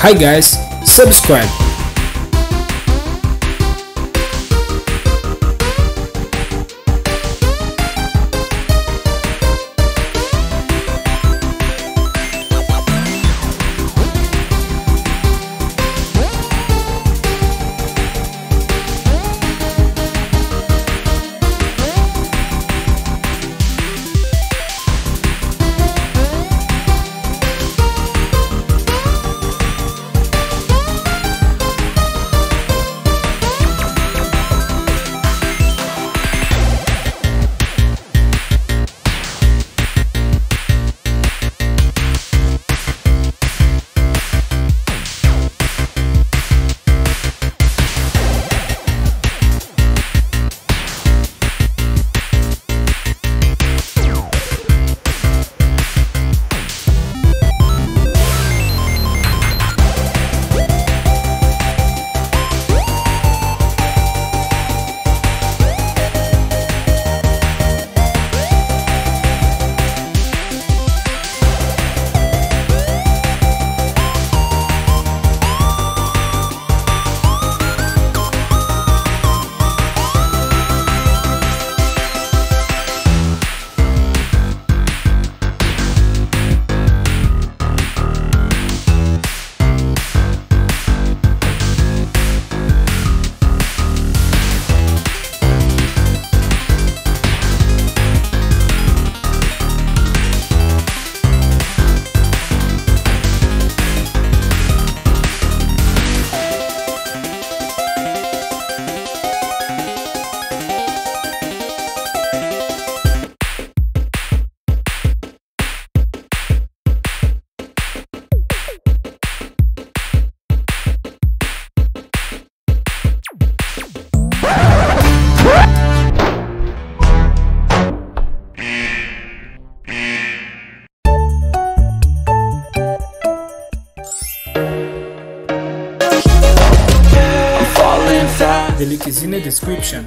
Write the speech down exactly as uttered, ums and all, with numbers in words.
Hi guys, subscribe. The link is in the description.